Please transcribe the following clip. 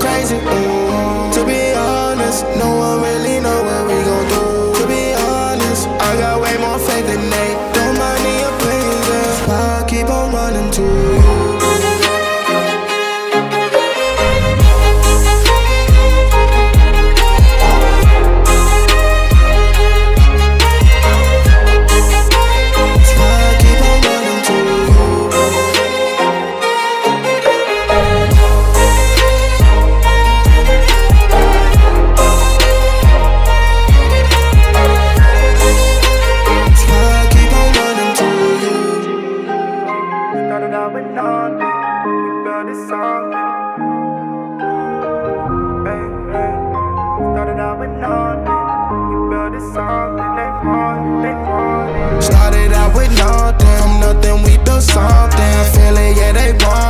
crazy, ooh. To be honest, no one really know what we gon' do. To be honest, I got way more faith than they. Don't mind me a pleaser, I'll keep on running to you. Started out with nothing, from nothing we built something. Feeling, yeah, they want.